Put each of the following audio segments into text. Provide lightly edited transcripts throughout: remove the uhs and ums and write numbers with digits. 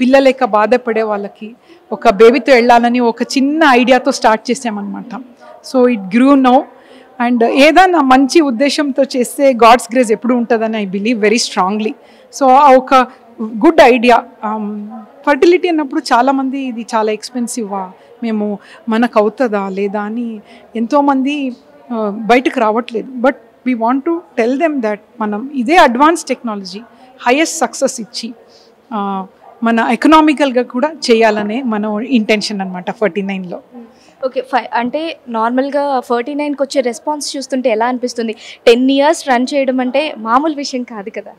పిల్లలేక బాధపడే వాళ్ళకి ఒక బేబీతో వెళ్ళాలని ఒక చిన్న ఐడియాతో స్టార్ట్ చేసామన్నమాట. So it grew now and ఏదైనా మంచి ఉద్దేశంతో చేస్తే గాడ్స్ గ్రేస్ ఎప్పుడు ఉంటుందని I believe very strongly. So ఆ ఒక గుడ్ ఐడియా ఫర్టిలిటీ అన్నప్పుడు చాలామంది ఇది చాలా ఎక్స్పెన్సివా మేము మనకు అవుతుందా లేదా అని ఎంతోమంది బయటకు రావట్లేదు. But we want to tell them that మనం ఇదే అడ్వాన్స్ టెక్నాలజీ హైయెస్ట్ సక్సెస్ ఇచ్చి మన ఎకనామికల్గా కూడా చేయాలనే మన ఇంటెన్షన్ అనమాట 49లో. ఓకే ఫైవ్ అంటే నార్మల్గా 49కి వచ్చే రెస్పాన్స్ చూస్తుంటే ఎలా అనిపిస్తుంది? 10 years రన్ చేయడం అంటే మామూలు విషయం కాదు కదా.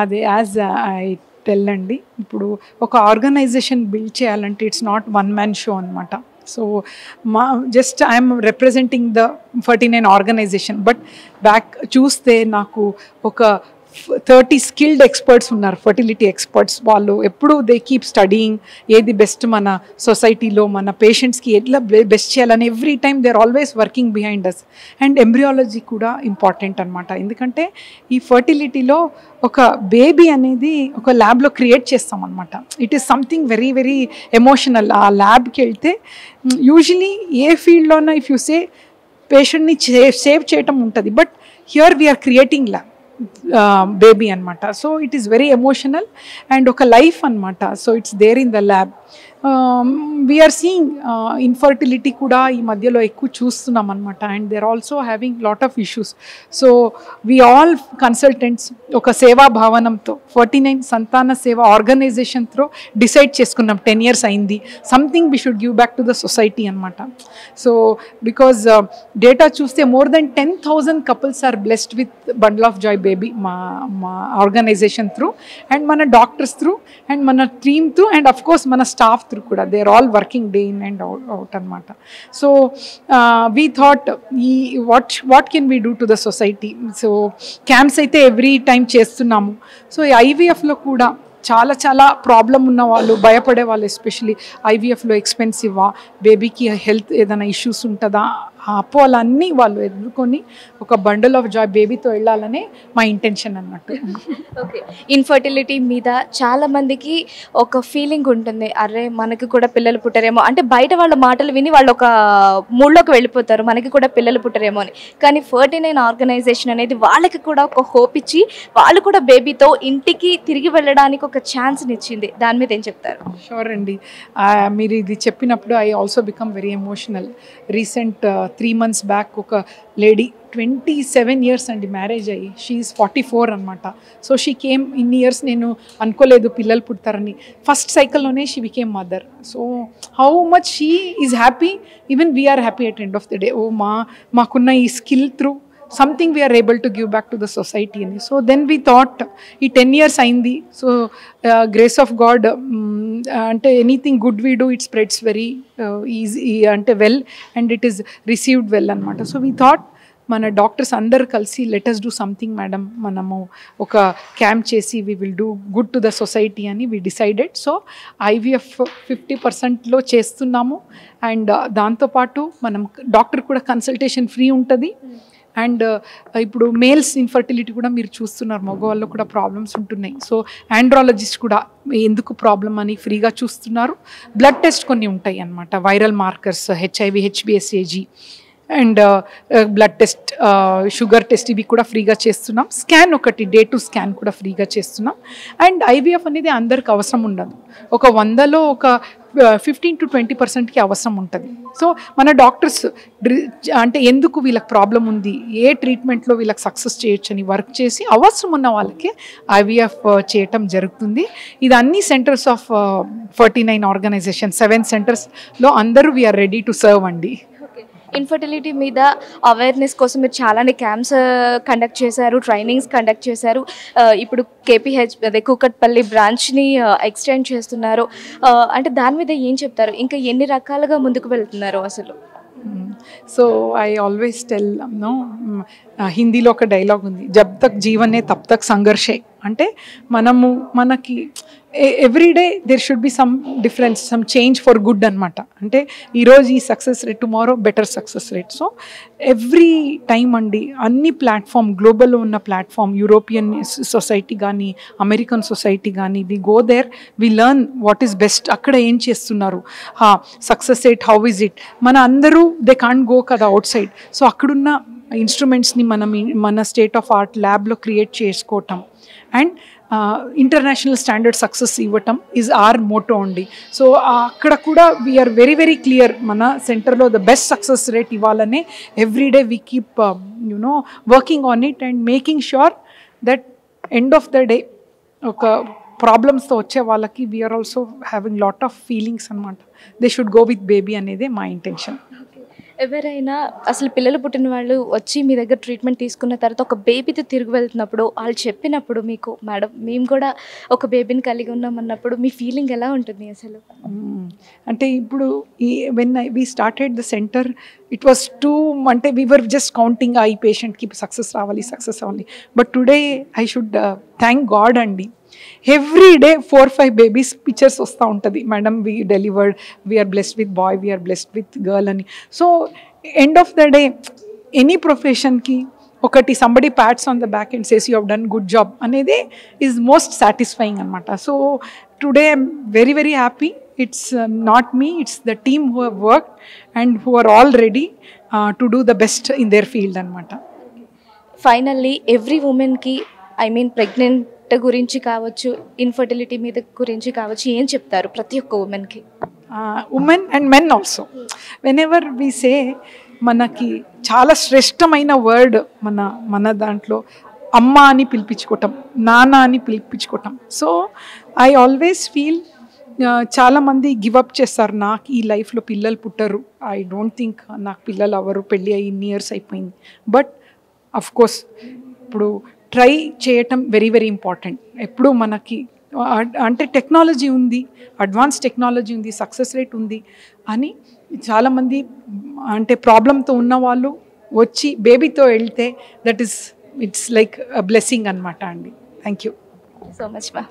అదే యాజ్ ఐ టెల్ అండి, ఇప్పుడు ఒక ఆర్గనైజేషన్ బిల్డ్ చేయాలంటే it's not one man show అనమాట. సో మా just I'm representing the 49 organization. But back చూస్తే నాకు ఒక 30 స్కిల్డ్ ఎక్స్పర్ట్స్ ఉన్నారు, ఫర్టిలిటీ ఎక్స్పర్ట్స్. వాళ్ళు ఎప్పుడు దే కీప్ స్టడీయింగ్ ఏది బెస్ట్ మన సొసైటీలో మన పేషెంట్స్కి ఎట్లా బెస్ట్ చేయాలని every time they are always working behind us. And embryology కూడా ఇంపార్టెంట్ అనమాట. ఎందుకంటే ఈ ఫర్టిలిటీలో ఒక బేబీ అనేది ఒక ల్యాబ్లో క్రియేట్ చేస్తాం అనమాట. It is something very very emotional. ఆ ల్యాబ్కి వెళ్తే యూజువలీ ఏ ఫీల్డ్లోనా ఇఫ్ యూ సే పేషెంట్ని సేవ్ చేయటం ఉంటుంది. But here we are creating lab baby అనమాట. So it is very emotional and ఒక లైఫ్ అనమాట. So it's there in the lab. We are seeing infertility కూడా ఈ మధ్యలో ఎక్కువ చూస్తున్నాం అనమాట. And they are also having lot of issues. So we all consultants ఒక సేవా భావనంతో 49 సంతాన సేవ ఆర్గనైజేషన్ త్రో డిసైడ్ చేసుకున్నాం. 10 years అయింది, something we should give back to the society అనమాట. సో బికాజ్ డేటా చూస్తే more than 10,000 couples are blessed with bundle of joy baby మా organization through and మన డాక్టర్స్ త్రూ అండ్ మన team through and of course మన staff through కూడా. They are all working day in and out అనమాట. So we thought ఈ what can we do to the society. So camps అయితే every time చేస్తున్నాము. So ఈ ఐవీఎఫ్లో కూడా చాలా చాలా ప్రాబ్లం ఉన్న వాళ్ళు భయపడే వాళ్ళు, ఎస్పెషలీ ఐవీఎఫ్లో ఎక్స్పెన్సివా, బేబీకి హెల్త్ ఏదైనా ఇష్యూస్ ఉంటుందా, అపోలన్నీ వాళ్ళు ఎదుర్కొని ఒక బండిల్ ఆఫ్ జాయ్ బేబీతో వెళ్ళాలనే మా ఇంటెన్షన్ అన్నట్టు. ఓకే, ఇన్ఫర్టిలిటీ మీద చాలామందికి ఒక ఫీలింగ్ ఉంటుంది, అరే మనకి కూడా పిల్లలు పుట్టరేమో అంటే. బయట వాళ్ళ మాటలు విని వాళ్ళు ఒక మూడ్లోకి వెళ్ళిపోతారు, మనకి కూడా పిల్లలు పుట్టరేమో అని. కానీ 49 ఆర్గనైజేషన్ అనేది వాళ్ళకి కూడా ఒక హోప్ ఇచ్చి వాళ్ళు కూడా బేబీతో ఇంటికి తిరిగి వెళ్ళడానికి ఒక ఛాన్స్ని ఇచ్చింది. దాని మీద ఏం చెప్తారు? షూర్ అండి, మీరు ఇది చెప్పినప్పుడు I also become very emotional. Recent 3 months back ఒక లేడీ 27 years అండి మ్యారేజ్ అయ్యి, షీ ఈజ్ 44 అనమాట. సో షీ కేమ్, ఇన్ని ఇయర్స్ నేను అనుకోలేదు పిల్లలు పుడతారని. ఫస్ట్ సైకిల్లోనే she became mother. So how much she is happy, even we are happy at end of the day. ఓ మాకున్న ఈ skill through something we are able to give back to the society. And so then we thought ee 10 years ayindi, so grace of God ante anything good we do it spreads very easy ante well and it is received well anamata. So we thought మన doctors అందరు కలిసి let us do something madam, మనము ఒక camp చేసి we will do good to the society అని we decided. So IVF 50%లో చేస్తున్నాము. And దాంతోపాటు మనం డాక్టర్ కూడా కన్సల్టేషన్ ఫ్రీ ఉంటుంది. అండ్ ఇప్పుడు మేల్స్ ఇన్ఫర్టిలిటీ కూడా మీరు చూస్తున్నారు, మగవాళ్ళు కూడా ప్రాబ్లమ్స్ ఉంటున్నాయి. సో ఆండ్రాలజిస్ట్ కూడా ఎందుకు ప్రాబ్లం అని ఫ్రీగా చూస్తున్నారు. బ్లడ్ టెస్ట్ కొన్ని ఉంటాయి అన్నమాట, viral markers, HIV, HBS, AG and blood test, sugar test, ఇవి కూడా ఫ్రీగా చేస్తున్నాం. స్కాన్ ఒకటి డే 2 స్కాన్ కూడా ఫ్రీగా చేస్తున్నాం. అండ్ IVF అనేది అందరికి అవసరం ఉండదు, ఒక 100లో ఒక 15 to 20%కి అవసరం ఉంటుంది. సో మన డాక్టర్స్ అంటే ఎందుకు వీళ్ళకి ప్రాబ్లం ఉంది, ఏ ట్రీట్మెంట్లో వీళ్ళకి సక్సెస్ చేయొచ్చు అని వర్క్ చేసి అవసరం ఉన్న వాళ్ళకి IVF చేయటం జరుగుతుంది. ఇది అన్ని సెంటర్స్ ఆఫ్ 49 ఆర్గనైజేషన్ 7 centers లో అందరూ వీఆర్ రెడీ టు సర్వ్ అండి. ఇన్ఫర్టిలిటీ మీద అవేర్నెస్ కోసం మీరు చాలానే క్యాంప్స్ కండక్ట్ చేశారు, ట్రైనింగ్స్ కండక్ట్ చేశారు. ఇప్పుడు KPH అదే కూకట్పల్లి బ్రాంచ్ని ఎక్స్టెండ్ చేస్తున్నారు. అంటే దాని మీద ఏం చెప్తారు? ఇంకా ఎన్ని రకాలుగా ముందుకు వెళ్తున్నారు అసలు? సో ఐ ఆల్వేస్ టెల్, హిందీలో ఒక డైలాగ్ ఉంది, జబ్ తక్ జీవన్ హై తబ్ తక్ సంఘర్ష్ హై అంటే మనము మనకి every day there should be some difference, some change for good అన్నమాట. అంటే ఈరోజు ఈ success rate, tomorrow better success rate. So every time అండి అన్ని ప్లాట్ఫామ్, గ్లోబల్లో ఉన్న ప్లాట్ఫామ్, యూరోపియన్ సొసైటీ కానీ అమెరికన్ సొసైటీ కానీ, we go there, we learn what is best, అక్కడ ఏం చేస్తున్నారు, success rate how is it. మన అందరూ దే కాంట్ గో కదా అవుట్ సైడ్. సో అక్కడున్న ఇన్స్ట్రుమెంట్స్ని మనం మన స్టేట్ ఆఫ్ ఆర్ట్ ల్యాబ్లో క్రియేట్ చేసుకోవటం అండ్ ఇంటర్నేషనల్ స్టాండర్డ్ సక్సెస్ ఇవ్వటం ఈజ్ ఆర్ మోటో అండి. సో అక్కడ కూడా వీఆర్ వెరీ వెరీ క్లియర్, మన సెంటర్లో ద బెస్ట్ సక్సెస్ రేట్ ఇవ్వాలనే every day we keep you know working on it and making sure that end of the day ఒక ప్రాబ్లమ్స్తో వచ్చే వాళ్ళకి we are also having lot of feelings అనమాట. They should go with baby అనేదే మా intention. ఎవరైనా అసలు పిల్లలు పుట్టిన వాళ్ళు వచ్చి మీ దగ్గర ట్రీట్మెంట్ తీసుకున్న తర్వాత ఒక బేబీతో తిరిగి వెళ్తున్నప్పుడు వాళ్ళు చెప్పినప్పుడు మీకు, మేడం మేము కూడా ఒక బేబీని కలిగి ఉన్నామన్నప్పుడు మీ ఫీలింగ్ ఎలా ఉంటుంది అసలు? అంటే ఇప్పుడు ఈ when we started the center it was two, అంటే వీ వర్ జస్ట్ కౌంటింగ్ ఈ పేషెంట్కి సక్సెస్ రావాలి, సక్సెస్ అవ్వాలి. But today I should thank God అండి, ఎవ్రీ డే 4-5 బేబీస్ పిక్చర్స్ వస్తూ ఉంటుంది, madam we delivered, we are blessed with boy, we are blessed with girl అని. So end of the day any ప్రొఫెషన్కి ఒకటి somebody pats on the back and says you have done good job అనేది is most satisfying అనమాట. So today I'm very very happy. It's not me, it's the team who have worked and who are all ready to do the best in their field anamata. Finally, every woman ki, I mean pregnant gurinchi kavachu, infertility meeda gurinchi kavachu, em cheptaru prati okka woman ki? Women and men also, whenever we say manaki chaala shreshthamaina word mana dantlo amma ani pilipichukotam, nana ani pilipichukotam. So I always feel చాలామంది give up చేస్తారు, నాకు ఈ లైఫ్లో పిల్లలు పుట్టరు, I don't think నాకు పిల్లలు అవ్వరు, పెళ్ళి అయ్యి ఇన్ని ఇయర్స్ అయిపోయింది. బట్ అఫ్కోర్స్ ఇప్పుడు ట్రై చేయటం వెరీ వెరీ ఇంపార్టెంట్. ఎప్పుడు మనకి అంటే టెక్నాలజీ ఉంది, అడ్వాన్స్ టెక్నాలజీ ఉంది, సక్సెస్ రేట్ ఉంది అని చాలామంది అంటే ప్రాబ్లంతో ఉన్నవాళ్ళు వచ్చి బేబీతో వెళ్తే that is it's like blessing అనమాట అండి. థ్యాంక్ యూ సో మచ్ మా.